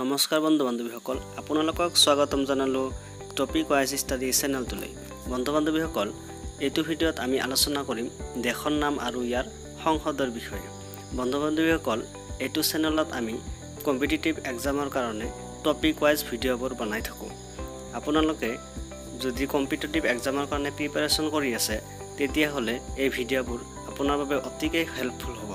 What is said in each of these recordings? নমস্কাৰ বন্ধু বান্ধৱীসকল, আপোনালোকক স্বাগতম জানালো টপিক ওয়াইজ ষ্টাডি চেনেলটোলৈ। বন্ধু বান্ধৱীসকল, এইটো ভিডিঅ'ত আমি আলোচনা কৰিম দেশৰ নাম আৰু ইয়াৰ সংসদৰ বিষয়ে। বন্ধু বান্ধৱীসকল, এইটো চেনেলত আমি কম্পিটিটিভ এক্সামৰ কাৰণে টপিক ওয়াইজ ভিডিঅ'বোৰ বনাই থাকো। আপোনালোকে যদি কম্পিটিটিভ এক্সামৰ কাৰণে প্ৰিপাৰেচন কৰি আছে, তেতিয়া হ'লে এই ভিডিঅ'বোৰ আপোনাৰ বাবে অতিকৈ হেল্পফুল হ'ব।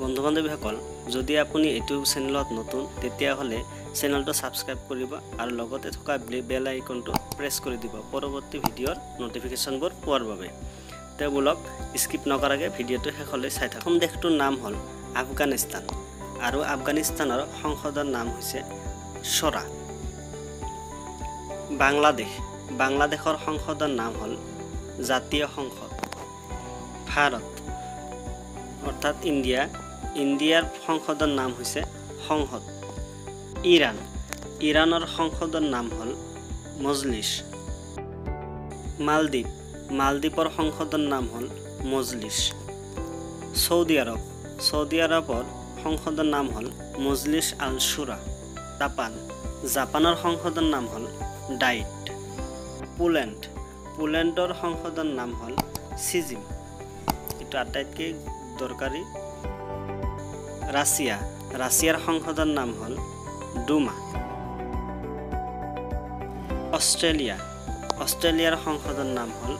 বন্ধু বান্ধৱীসকল, যদি আপুনি এইটো চেনেলত নতুন, তেতিয়া হ'লে চেনেলটো সাবস্ক্ৰাইব কৰিব আৰু লগতে থকা বেল আইকনটো প্ৰেছ কৰি দিব পৰৱৰ্তী ভিডিঅৰ নটিফিকেশনবোৰ পোৱাৰ বাবে। তে বলক স্কিপ নকৰাকে ভিডিঅটো শেষলৈ চাই থাকক। দেশটোৰ নাম হ'ল আফগানিস্তান আৰু আফগানিস্তানৰ সংসদৰ নাম হৈছে শৰা। বাংলাদেশৰ সংসদৰ নাম হ'ল জাতীয় সংসদ। ভাৰত অৰ্থাৎ ইন্ডিয়া, ইন্ডিয়াৰ সংসদৰ নাম হৈছে সংসদ। ইৰানৰ সংসদৰ নাম হ'ল মজলিস। মালদ্বীপৰ সংসদৰ নাম হ'ল মজলিস। সৌদি আৰবৰ সংসদৰ নাম হ'ল মজলিস আল শুৰা। জাপানৰ সংসদৰ নাম হ'ল ডাইট। পোলেণ্ডৰ সংসদৰ নাম হ'ল চিজিম। এইটো আটাইতকৈ দৰকাৰী। ৰাছিয়াৰ সংসদৰ নাম হ'ল ডুমা। অষ্ট্ৰেলিয়াৰ সংসদৰ নাম হ'ল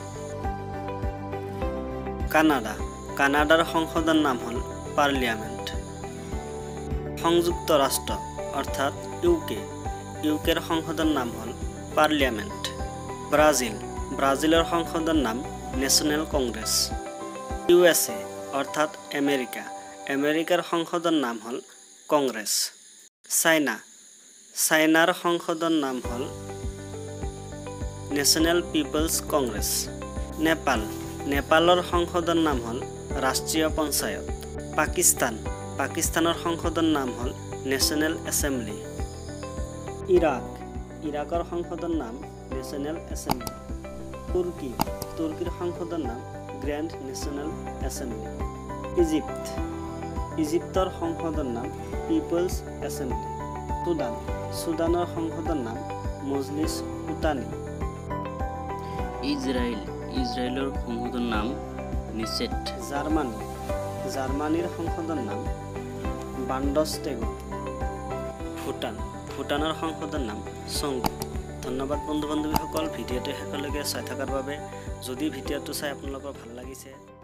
কানাডাৰ সংসদৰ নাম হ'ল পাৰ্লিয়ামেণ্ট। সংযুক্ত ৰাষ্ট্ৰ অৰ্থাৎ ইউকেৰ সংসদৰ নাম হ'ল পাৰ্লিয়ামেণ্ট। ব্ৰাজিলৰ সংসদৰ নাম নেশ্যনেল কংগ্ৰেছ। USA অৰ্থাৎ আমেৰিকাৰ সংসদৰ নাম হল কংগ্ৰেস। চাইনাৰ সংসদৰ নাম হল ন্যাশনাল পিপলস কংগ্ৰেস। নেপালৰ সংসদৰ নাম হল ৰাষ্ট্ৰীয় পঞ্চায়ত। পাকিস্তানৰ সংসদৰ নাম হল ন্যাশনাল এসেম্বলি। ইৰাকৰ সংসদৰ নাম ন্যাশনাল এসেম্বলি। তুৰ্কীৰ সংসদৰ নাম গ্ৰ্যান্ড ন্যাশনাল এসেম্বলি। ইজিপ্তৰ সংসদৰ নাম পিপলস এসেম্বলি। সুদানৰ সংসদৰ নাম মজলিস উতানি। ইজৰাইলৰ সংসদৰ নাম নিছেট। জাৰ্মানীৰ সংসদৰ নাম বান্ডষ্টেগ। ভূটানৰ সংসদৰ নাম সংগু। ধন্যবাদ বন্ধু বান্ধৱীসকল, ভিডিঅ'টো শেষলৈকে চাই থকাৰ বাবে। যদি ভিডিঅ'টো চাই আপোনালোকৰ ভাল লাগিছে,